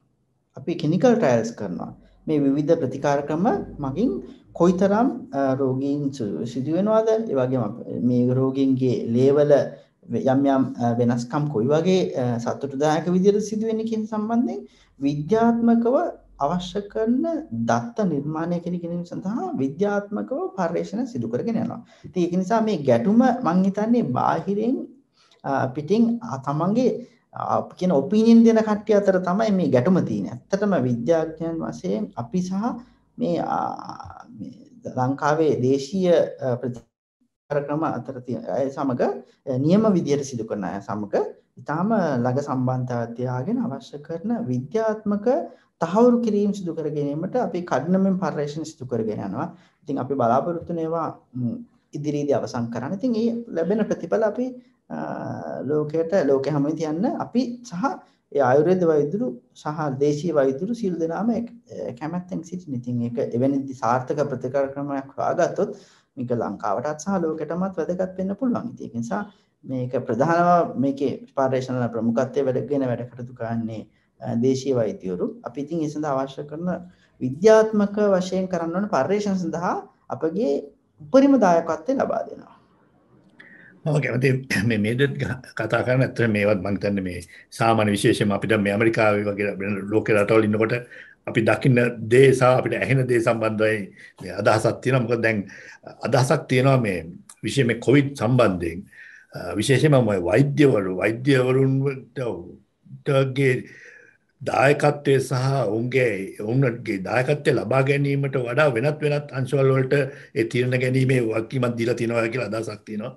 අපි clinical trials කරනවා මේ විවිධ ප්‍රතිකාර ක්‍රම මගින් කොයිතරම් රෝගීන් සිදු වෙනවද ඒ වගේම මේ රෝගීන්ගේ ලේවල යම් යම් වෙනස්කම් කොයි වගේ සතුටුදායක විදිහට සිදු වෙන්නේ කියන සම්බන්ධයෙන් විද්‍යාත්මකව අවශ්‍ය කරන දත්ත නිර්මාණය කිරීම සඳහා විද්‍යාත්මකව පර්යේෂණ සිදු කරගෙන යනවා. ඉතින් ඒක නිසා මේ ගැටුම මම හිතන්නේ බාහිරින් පිටින් තමන්ගේ කියන ඔපිනියන් දෙන කට්ටිය අතර තමයි මේ ගැටුම තියෙන්නේ. ඇත්තටම විද්‍යාඥයන් වශයෙන් අපි සහ මේ ලංකාවේ දේශීය ප්‍රතික්‍රම අතර තියෙන අය සමග නියම විදියට සිදු කරන අය සමග ඊටාම ළඟ සම්බන්ධතාවය තියාගෙන අවශ්‍ය කරන විද්‍යාත්මක තහවුරු කිරීම සිදු කර ගැනීමට අපි කඩිනමින් පර්යේෂණ සිදු කරගෙන යනවා. ඉතින් අපි බලාපොරොත්තු වෙනවා ඉදිරියේදී අවසන් කරන්න. ඉතින් මේ ලැබෙන ප්‍රතිඵල අපි ලෝකේ හැම තියන්න අපි සහ ඒ ආයුර්වේද වෛද්‍යරු සහ දේශීය වෛද්‍යරු සියලු දෙනාම කැමැත්තෙන් සිටින. ඉතින් ඒක එවැනි සාර්ථක ප්‍රතිකාර ක්‍රමයක් හොයාගත්තොත් මේක ලංකාවටත් සහ ලෝකෙටමත් වැදගත් වෙන්න පුළුවන්. ඉතින් ඒ නිසා මේක ප්‍රධානම මේකේ පර්යේෂණ ප්‍රමුඛත්වයේ වැඩගෙන වැඩ කටයුතු කරන්නේ දේශීය වෛද්‍යවරු. අපි ඉතින් ඒ සඳහා අවශ්‍ය කරන විද්‍යාත්මක වශයෙන් කරන්න ඕන පර්යේෂණ සඳහා අපගේ උපරිම දායකත්වය ලබා දෙනවා. මම මේ කතා කරන ඇත්තට මේවත් මම හිතන්නේ මේ සාමාන්‍ය විශේෂයෙන්ම අපිට මේ ඇමරිකාවේ වගේ ලෝක රටවල ඉන්නකොට අපි දකින්න දේ සහ අපිට ඇහෙන දේ සම්බන්ධවයි මේ අදහසක් තියෙනවා. මොකද දැන් අදහසක් තියෙනවා මේ විශේෂයෙන් මේ කොවිඩ් සම්බන්ධයෙන් විශේෂයෙන්ම වෛද්‍යවරුන්ට ඩොක්ටර්ගේ දායකත්වයේ සහ ඔවුන්ගේ දායකත්වය ලබා ගැනීමට වඩා වෙනත් අංශවල වලට ඒ තීරණ ගැනීමේ වගකීමක් දීලා තියෙනවා කියලා අදහසක් තියෙනවා.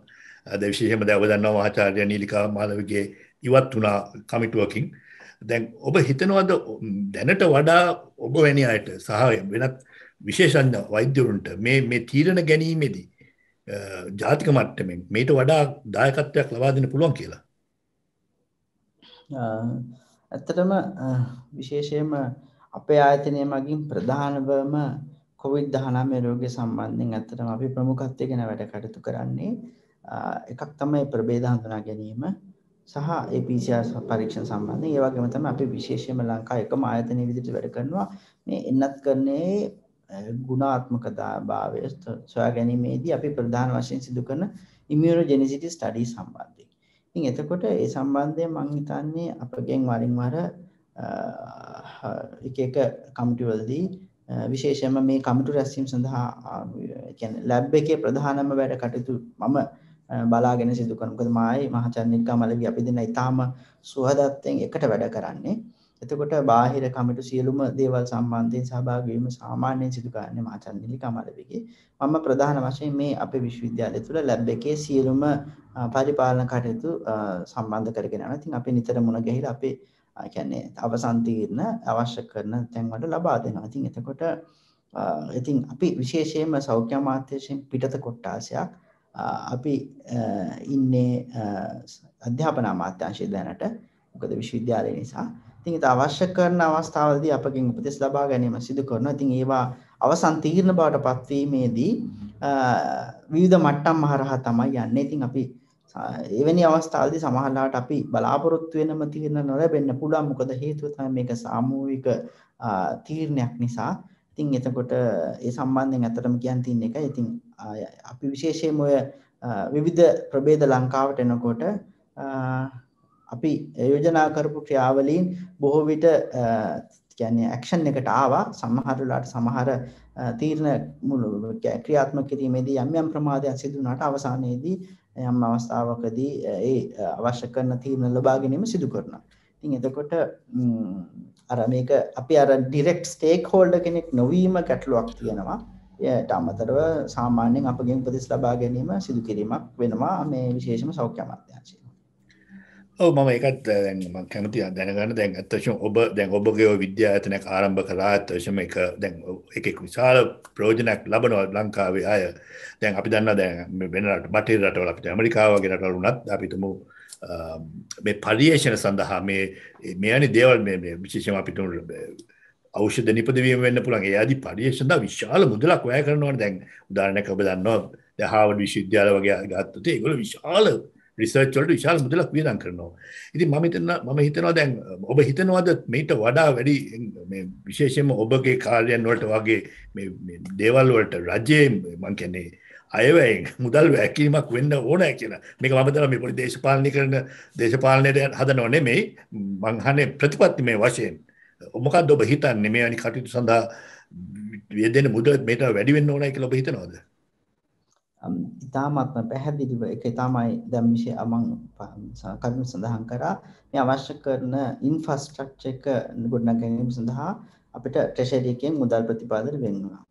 දැන් විශේෂයෙන්ම දැන් ඔබ දන්නවා මහාචාර්ය නීලිකා මාලවගේ ඉවත් වුණා කමිටුවකින්. දැන් ඔබ හිතනවාද දැනට වඩා ඔබ වැනි අයට සහ වෙනත් විශේෂඥ වෛද්‍යවරුන්ට මේ තීරණ ගැනීමේදී ජාතික මට්ටමින් මේට වඩා දායකත්වයක් ලබා දෙන්න පුළුවන් කියලා? ඇත්තටම විශේෂයෙන්ම අපේ ආයතනය මගින් ප්‍රධානවම COVID-19 රෝගය සම්බන්ධයෙන් ඇත්තටම අපි ප්‍රමුඛත්වය ගැන වැඩ කටයුතු කරන්නේ. එකක් තමයි ප්‍රභේද හඳුනා ගැනීම සහ ඒ PCR පරීක්ෂණ සම්බන්ධයෙන්. ඒ වගේම තමයි අපි විශේෂයෙන්ම ලංකාවේ එකම ආයතනය විදිහට වැඩ කරනවා. මේ එන්නත් කරන්නේ ගුණාත්මක භාවය සොයා ගැනීමේදී අපි ප්‍රධාන වශයෙන් සිදු කරන immunogenicity study සම්බන්ධයෙන්. ඉතින් එතකොට ඒ සම්බන්ධයෙන් මම හිතන්නේ අපගෙන් වරින් වර එක කමිටුවලදී විශේෂයෙන්ම මේ කමිටු රැස්වීම සඳහා කියන්නේ ලැබ් එකේ ප්‍රධානම වැඩ කටයුතු මම බලාගෙන සිදු කරනවා. මොකද මායි මහාචාර්ය නිගමලවි අපි දෙන ඊටාම සුහදත්වයෙන් එකට වැඩ කරන්නේ. එතකොට බාහිර කමිටු සියලුම දේවල් සම්බන්ධයෙන් සහභාගී වීම සාමාන්‍යයෙන් සිදු කරන්නේ මහාචාර්ය නිලිකා මාලවගේ. මම ප්‍රධාන වශයෙන් මේ අපේ විශ්වවිද්‍යාලය තුළ ලැබ් එකේ සියලුම පරිපාලන කටයුතු සම්බන්ධ කරගෙන යනවා. ඉතින් අපි නිතර මුණ ගැහිලා අපේ කියන්නේ අවසන් තීරණ අවශ්‍ය කරන තැන් වලට ලබා දෙනවා. ඉතින් එතකොට ඉතින් අපි විශේෂයෙන්ම සෞඛ්‍ය අමාත්‍යාංශයෙන් පිටත කොට්ටාසයක් අපි ඉන්නේ අධ්‍යාපන අමාත්‍යාංශය දැනට. මොකද විශ්වවිද්‍යාලය නිසා ඉතින් අවශ්‍ය කරන අවස්ථාවලදී අපගෙන් උපදෙස් ලබා ගැනීම සිදු කරනවා. ඉතින් ඒවා අවසන් තීරණ බවට පත්වීමේදී විවිධ මට්ටම් හරහා තමයි යන්නේ. ඉතින් අපි එවැනි අවස්ථාවලදී සමහරවිට අපි බලාපොරොත්තු වෙනම තීරණ නොලැබෙන්න පුළුවන්. මොකද හේතුව තමයි මේක සාමූහික තීරණයක් නිසා. ඉතින් එතකොට ඒ සම්බන්ධයෙන් අතරම කියන්න තියෙන එකයි. ඉතින් අපි විශේෂයෙන්ම ඔය විවිධ ප්‍රභේද ලංකාවට එනකොට අපි යෝජනා කරපු ක්‍රියාවලීන් බොහෝ විට කියන්නේ ඇක්ෂන් එකට ආවා. සමහර වෙලාවට සමහර තීරණ ක්‍රියාත්මක කිරීමේදී යම් ප්‍රමාදයක් සිදු වුණාට අවසානයේදී යම් අවස්ථාවකදී ඒ අවශ්‍ය කරන තීරණ ලබා ගැනීම සිදු කරනවා. ඉතින් එතකොට අර මේක අපි අර ඩිරෙක්ට් ස්ටේක් හෝල්ඩර් කෙනෙක් නොවීම ගැටලුවක් තියෙනවා. ඒට අමතරව සාමාන්‍යයෙන් අපගෙන් උපදෙස් ලබා ගැනීම සිදු කිරීමක් වෙනවා මේ විශේෂම සෞඛ්‍ය අමාත්‍යාංශය. මම එකත් කැමති දැනගන්න දැන් අත්වශම ඔබ දැන් ඔබගේ විද්‍යායතනයක් ආරම්භ කලා අත්වශම එක දැන් එකෙක් විශාල ප්‍රෝජනයක් ලබනවා ලංකාවේ අය. දැන් අපි දන්න දැන් වෙනරට බටහිර රටවල අපිට ඇමරිකාවගේ රටවල වුණත් අපිටම මේ පරිේෂණ සඳහා මේ අනි දේවල් මේ විශේෂම අපිට ඖෂධ නිපදවීම වෙන්න පුළුවන්. ඒ ආදී පරිේෂණ දා විශාල මුදලක් වැය කරනවානේ. දැන් උදාහරණයක් ඔබ දන්නවා හාවර්ඩ් විශ්වවිද්‍යාල වගේ ගත්තොත් ඒගොල්ලෝ විශාල රිසර්ච් වලට විශාල මුදලක් වියදම් කරනවා. ඉතින් මම හිතනවා දැන් ඔබ හිතනවාද මේට වඩා වැඩි මේ විශේෂයෙන්ම ඔබගේ කාර්යයන් වලට වගේ මේ දේවල් වලට රජයේ මම කියන්නේ අයවැයෙන් මුදල් වැය කිරීමක් වෙන්න ඕනෑ කියලා? මේක මම දන්නවා මේ පොඩි දේශපාලනයට හදනව නෙමෙයි මං අහන්නේ ප්‍රතිපත්තිමය වශයෙන් මොකක්ද ඔබ හිතන්නේ මේ වැනි කටයුතු සඳහා වේදෙන මුදල් මේට වැඩි වෙන්න ඕනෑ කියලා ඔබ හිතනවද? ඉතාමත්ම පැහැදිලිව ඒක තමයි දැන් විශේෂ මම කලින් සඳහන් කරා මේ අවශ්‍ය කරන ඉන්ෆ්‍රාස්ට්‍රක්චර් එක ගොඩනගා ගැනීම සඳහා අපිට ට්‍රෙෂරි එකෙන් මුදල් ප්‍රතිපාදන වෙනවා.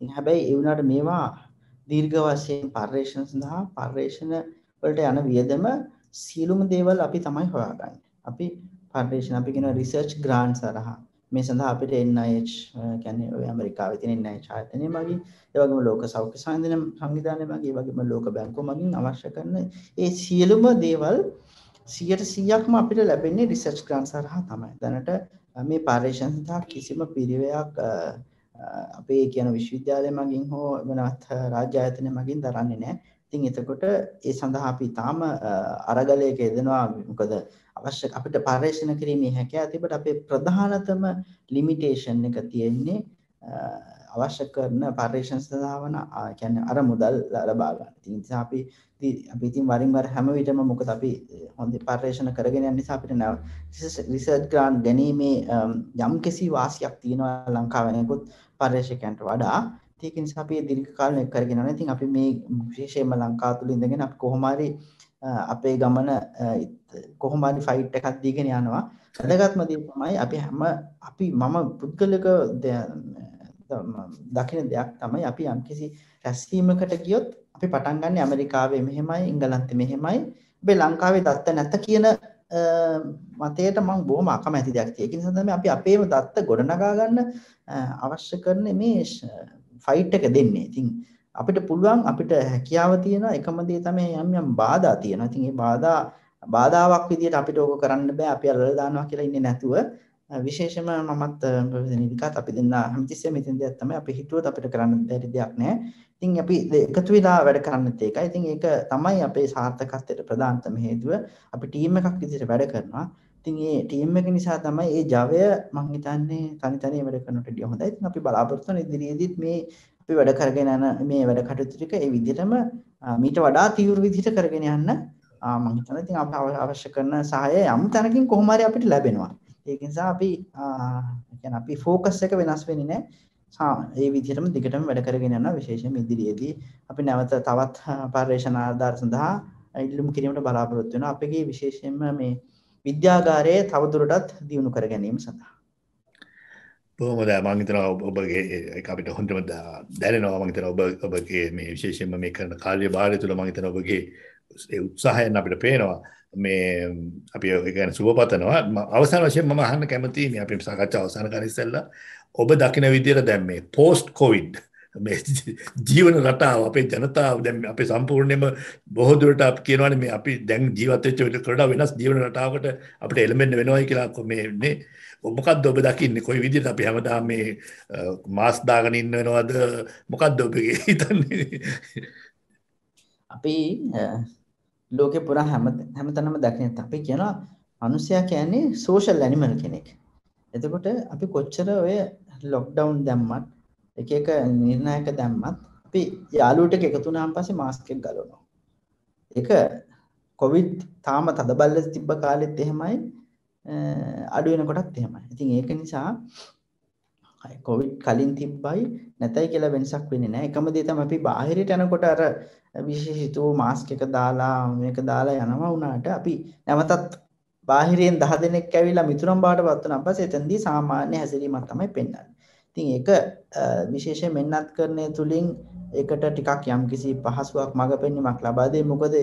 ඉතින් හැබැයි ඒ වුණාට මේවා දීර්ඝ වශයෙන් පර්යේෂණ සඳහා පර්යේෂණ වලට යන වියදම සියලුම දේවල් අපි තමයි හොයාගන්නේ. අපි පර්යේෂණ අපි කියන රිසර්ච් ග්‍රෑන්ට්ස් හරහා මේ සඳහා අපිට NIH කියන්නේ ඔය ඇමරිකාවේ තියෙන NIH ආයතනය මගින් ඒ වගේම ලෝක සෞඛ්‍ය සංවිධානය මගින් ඒ වගේම ලෝක බැංකුව මගින් අවශ්‍ය කරන ඒ සියලුම දේවල් 100%ක්ම අපිට ලැබෙන්නේ රිසර්ච් ග්‍රෑන්ට්ස් හරහා තමයි. දැනට මේ පර්යේෂණ සඳහා කිසිම පිරිවැයක් අපේ කියන විශ්වවිද්‍යාලය මගින් හෝ වෙනත් රාජ්‍ය ආයතන මගින් දරන්නේ නැහැ. ඉතින් එතකොට ඒ සඳහා අපි තාම අරගලයක යෙදෙනවා. මොකද අවශ්‍ය අපිට පර්යේෂණ කිරීමේ හැකියාව තිබට අපේ ප්‍රධානතම ලිමිටේෂන් එක තියෙන්නේ අවශ්‍ය කරන පරීක්ෂණ සඳහා වන කියන්නේ අර මුදල් ලබා ගන්න. ඉතින් අපි වරින් වර හැම විටම මොකද අපි හොඳ පරීක්ෂණ කරගෙන යන නිසා අපිට රිසර්ච් ග්‍රාන්ට් ගැනීමේ යම්කිසි වාසියක් තියෙනවා ලංකාවෙනකොත් පරීක්ෂකයන්ට වඩා. ඒක නිසා අපි දීර්ඝ කාලයක් කරගෙන යනවා. ඉතින් අපි මේ විශේෂයෙන්ම ලංකාව තුල ඉඳගෙන අපි කොහොම හරි අපේ ගමන කොහොම හරි ෆයිට් එකක් දීගෙන යනවා. වැඩගත්ම දේ තමයි අපි හැම අපි මම පුද්ගලික දකින්න දෙයක් තමයි අපි යම්කිසි රැස්වීමකට ගියොත් අපි පටන් ගන්න ඇමරිකාවේ මෙහෙමයි එංගලන්තේ මෙහෙමයි අපි ලංකාවේ දත්ත නැත කියන මතයට මම බොහොම අකමැති දෙයක් තියෙනවා. ඒක නිසා තමයි අපි අපේම දත්ත ගොඩනගා ගන්න අවශ්‍ය කරන මේ ෆයිට් එක දෙන්නේ. ඉතින් අපිට පුළුවන් අපිට හැකියාව තියෙනවා. එකම දේ තමයි යම් බාධා තියෙනවා. ඉතින් මේ බාධාවක් විදියට අපිට ඕක කරන්න බෑ. අපි අරලා දානවා කියලා ඉන්නේ නැතුව විශේෂයෙන්ම මමත් ප්‍රවේදනිකත් අපි දෙන්න හැමතිස්සෙම ඉතින් දෙයක් තමයි අපි හිතුවත් අපිට කරන්න බැරි දෙයක් නෑ. ඉතින් අපි එකතු වෙලා වැඩ කරන්නත් ඒකයි. ඉතින් ඒක තමයි අපේ සාර්ථකත්වයට ප්‍රධානතම හේතුව. අපි ටීම් එකක් විදිහට වැඩ කරනවා. ඉතින් මේ ටීම් එක නිසා තමයි මේ ජවය මම හිතන්නේ තනි තනිය වැඩ කරනට වඩා හොඳයි. ඉතින් අපි බලාපොරොත්තු වෙන ඉදිරියේදීත් මේ අපි වැඩ කරගෙන යන මේ වැඩ කටයුතු ටික ඒ විදිහටම මීට වඩා තීව්‍ර විදිහට කරගෙන යන්න මම හිතනවා. ඉතින් අපිට අවශ්‍ය කරන සහාය යම් තැනකින් කොහොම හරි අපිට ලැබෙනවා. ඒක නිසා අපි يعني අපි ફોકસ එක වෙනස් වෙන්නේ නැහැ. මේ විදිහටම දිගටම වැඩ කරගෙන යනවා. විශේෂයෙන්ම ඉදිරියේදී අපි නැවත තවත් පරිශන ආධාර සඳහා ඉල්ලුම් කිරීමට බලාපොරොත්තු වෙනවා. අපගේ විශේෂයෙන්ම මේ විද්‍යාගාරයේ තවදුරටත් දියුණු කර ගැනීම සඳහා. බොහොම දා මම හිතනවා ඔබගේ ඒක අපිට හොඳම දැනෙනවා. මම හිතනවා ඔබගේ මේ විශේෂයෙන්ම මේ කරන කාර්යභාරය තුළ මම හිතනවා ඔබගේ ඒ උත්සාහයෙන් අපිට පේනවා මේ අපි කියන සුබපතනවා. අවසාන වශයෙන් මම අහන්න කැමතියි මේ අපි සාකච්ඡාව අවසන් කරලා ඉස්සෙල්ලා ඔබ දකින විදිහට දැන් මේ post covid මේ ජීවන රටාව අපේ ජනතාව දැන් අපේ සම්පූර්ණයෙන්ම බොහෝ දුරට අපි කියනවානේ මේ අපි දැන් ජීවත් වෙච්ච විදිහට වඩා වෙනස් ජීවන රටාවකට අපිට එළඹෙන්න වෙනවයි කියලා මේ නේ. මොකද්ද ඔබ දකින්නේ කොයි විදිහට අපි හැමදාම මේ මාස්ක් දාගෙන ඉන්න වෙනවද? මොකද්ද ඔබ හිතන්නේ? අපි ලෝකේ පුරා හැමතැනම දකින්න අපි කියනවා මිනිසයා කියන්නේ සෝෂල් ඇනිමල් කෙනෙක්. එතකොට අපි කොච්චර ඔය ලොක්ඩවුන් දැම්මත් එක නිර්ණායක දැම්මත් අපි යාළුවෙක් එකතු වුණාන් පස්සේ මාස්ක් එක ගලවනවා. ඒක කොවිඩ් තාම තදබල තිබ්බ කාලෙත් එහෙමයි අඩු වෙනකොටත් එහෙමයි. ඉතින් ඒක නිසා කොවිඩ් කලින් තිබ්බයි නැතයි කියලා වෙනසක් වෙන්නේ නැහැ. එකම දේ තමයි අපි බාහිරට යනකොට අර විශේෂිතව මාස්ක් එක දාලා මේක දාලා යනවා වුණාට අපි නැවතත් බාහිරයෙන් 10 දෙනෙක් ඇවිල්ලා මිතුරන් බාටපත් වුණාන් පස්සේ එතෙන්දී සාමාන්‍ය හැසිරීමක් තමයි පෙන්වන්නේ. ඉතින් ඒක විශේෂයෙන් මෙන්නත් කරන්නේ තුලින් ඒකට ටිකක් යම්කිසි පහසුවක් මඟ පෙන්වීමක් ලබා දෙයි. මොකද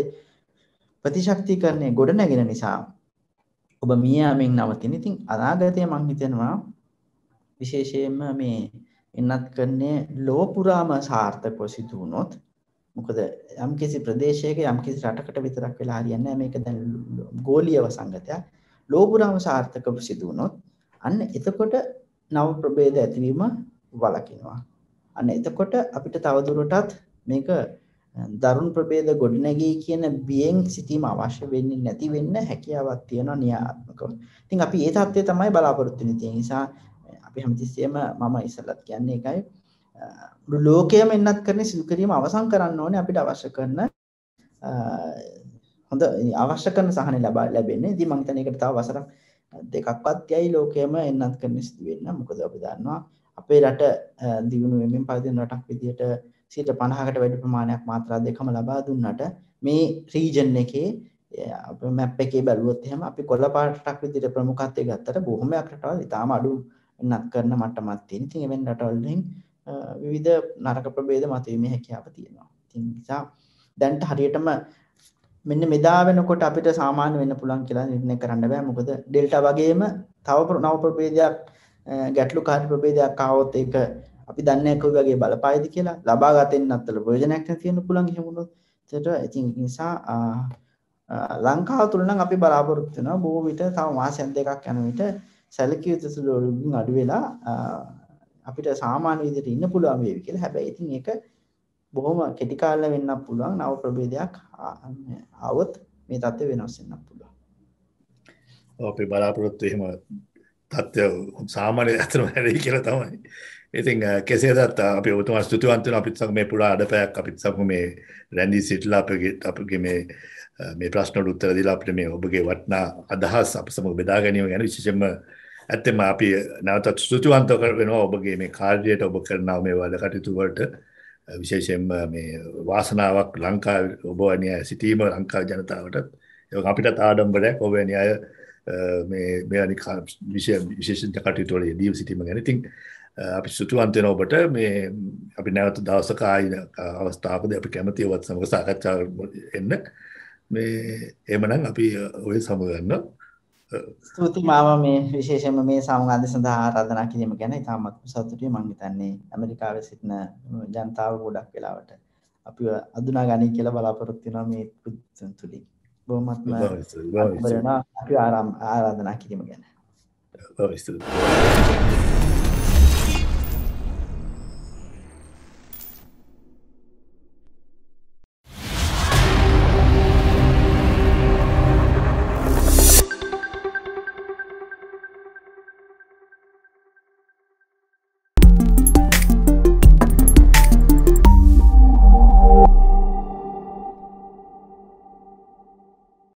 ප්‍රතිශක්තිකරණය ගොඩ නැගෙන නිසා ඔබ මියාමින් නවතින. ඉතින් අනාගතයේ මම හිතනවා විශේෂයෙන්ම මේ එන්නත් කරන්නේ ලෝ පුරාම සාර්ථකව සිදු වුණොත් මොකද යම්කිසි ප්‍රදේශයක යම්කිසි රටකට විතරක් වෙලා හරියන්නේ නැහැ. මේක දැන් ගෝලීය වසංගතයක්. ලෝ පුරාම සාර්ථකව සිදු වුණොත් අන්න එතකොට නව ප්‍රභේද ඇතිවීම වළකිනවා. අන්න එතකොට අපිට තවදුරටත් මේක දරුණු ප්‍රභේද ගොඩනැගී කියන බියෙන් සිටීම අවශ්‍ය වෙන්නේ නැති වෙන්න හැකියාවක් තියෙනවා න්‍යායාත්මකව. ඉතින් අපි ඒ தත්ත්වය තමයි බලාපොරොත්තු වෙන්නේ. ඒ නිසා අපි හැමතිස්සෙම මම ඉස්සලත් කියන්නේ ඒකයි ලෝකයේම එන්නත් කරන්නේ සිදු කිරීම අවසන් කරන්න ඕනේ. අපිට අවශ්‍ය කරන හොඳ අවශ්‍ය කරන සහනය ලැබෙන්නේ. ඉතින් මම හිතන්නේ ඒකට තව වසරක් දෙකක්වත් යයි ලෝකයේම එන්නත් කරන්නේ සිදු වෙන්න. මොකද අපි දන්නවා අපේ රට දියුණු වෙමින් පවතින රටක් විදියට 50%කට වැඩි ප්‍රමාණයක් මාත්‍රා දෙකම ලබා දුන්නට මේ රීජන් එකේ අපේ මැප් එකේ බලුවොත් එහෙම අපි කොළ පාට රටක් විදියට ප්‍රමුඛත්වයේ ගත්තට බොහොමයක් රටවල් ඉතාම අඩු එන්නත් කරන මට්ටමක් තියෙන. ඉතින් එවෙන් රටවල් වලින් විවිධ නරක ප්‍රභේද මතුවීමේ හැකියාව තියෙනවා. ඉතින් නිසා දැන්ට හරියටම මෙන්න මෙදා වෙනකොට අපිට සාමාන්‍ය වෙන්න පුළුවන් කියලා නිර්ණය කරන්න බෑ. මොකද ඩෙල්ටා වගේම තව නව ප්‍රභේදයක් ගැටලුකාරී ප්‍රභේදයක් ආවොත් ඒක අපි දන්නේ කොයි වගේ බලපායිද කියලා ලබා ගන්නෙත් ප්‍රයෝජනයක් නැති වෙන්න පුළුවන් එහෙම වුණොත්. ඒතර ඉතින් නිසා ලංකාව තුල නම් අපි බලාපොරොත්තු වෙනවා බොහෝ විට තව මාසයක් දෙකක් යන විට සැලකිය යුතු ලෝකෙකින් අඩු වෙලා අපිට සාමාන්‍ය විදිහට ඉන්න පුළුවන් වේවි කියලා. හැබැයි ඉතින් ඒක බොහොම කෙටි කාලෙ වෙන්නත් පුළුවන්. නව ප්‍රභේදයක් આવොත් මේ තත්ත්වය වෙනස් වෙන්නත් පුළුවන්. අපි බලාපොරොත්තු එහෙම තත්ත්වය සාමාන්‍ය අතනම හැරෙයි කියලා තමයි. ඉතින් කෙසේදත් අපි ඔබතුමා ස්තුතිවන්ත වෙනවා අපිත් සමග මේ පුරා අඩපයක් අපිත් සමග මේ රැන්ඩි සිටලා අපගේ මේ ප්‍රශ්නවලට උත්තර දීලා අපිට මේ ඔබගේ වටිනා අදහස් අප සමග බෙදා ගැනීම ගැන විශේෂයෙන්ම ඇත්තම අපි නැවතත් ස්තුතිවන්ත වෙනවා ඔබගේ මේ කාර්යයට ඔබ කරනා මේ වැඩ කටයුතු වලට විශේෂයෙන්ම මේ වාසනාවක් ලංකාවේ ඔබ වැනි සිටීම ලංකා ජනතාවට ඒක අපිටත් ආඩම්බරයක් ඔබ වැනි අය මේ මෙවැනි විශේෂ කටයුතු වල යෙදී සිටීම ගැන ඉතින් අපි ස්තුතිවන්ත වෙනවා ඔබට මේ අපි නැවත දවසක අවස්ථාවකදී අපි කැමැති ඔබත් සමග සාකච්ඡා එන්න මේ එහෙමනම් අපි ඔය සමග ගන්න ස්තුති මාමා මේ විශේෂයෙන්ම මේ සංවාද සඳහා ආරාධනා කිරීම ගැන ඉතාමත් සතුටුයි මම හිතන්නේ ඇමරිකාවේ සිටින ජනතාව ගොඩක් වෙලාවට අපිව අඳුනා ගනී කියලා බලාපොරොත්තු වෙනවා මේ පුදුම තුලින් බොහොමත්ම ආරාධනා කිරීම ගැන